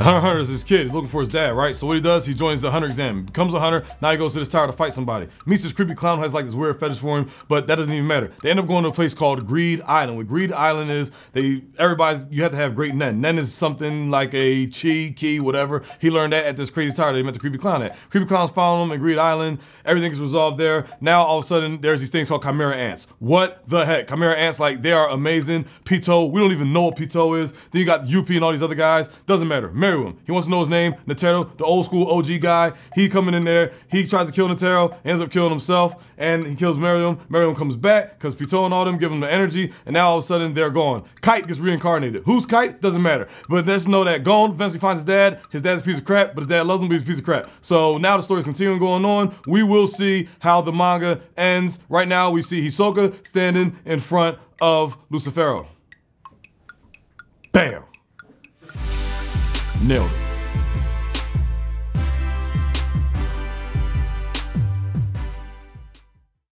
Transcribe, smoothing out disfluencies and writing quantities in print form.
Hunter is his kid, looking for his dad, right? So what he does, he joins the hunter exam, becomes a hunter. Now he goes to this tower to fight somebody. Meets this creepy clown who has like this weird fetish for him, but that doesn't even matter. They end up going to a place called Greed Island. What Greed Island is, you have to have great Nen. Nen is something like a chi, ki, whatever. He learned that at this crazy tower that he met the creepy clown at. Creepy clowns follow him at Greed Island. Everything is resolved there. Now all of a sudden, there's these things called chimera ants. What the heck? Chimera ants, like, they are amazing. Pitou, we don't even know what Pitou is. Then you got UP and all these other guys. Doesn't matter. Meruem, he wants to know his name. Netero, the old school OG guy, he coming in there. He tries to kill Netero, ends up killing himself, and he kills Meruem. Meruem comes back because Pitou and all them give him the energy, and now all of a sudden they're gone. Kite gets reincarnated. Who's Kite? Doesn't matter. But let's know that Gon eventually finds his dad. His dad's a piece of crap, but his dad loves him, but he's a piece of crap. So now the story's continuing going on. We will see how the manga ends. Right now we see Hisoka standing in front of Lucifero. Bam. Nailed it.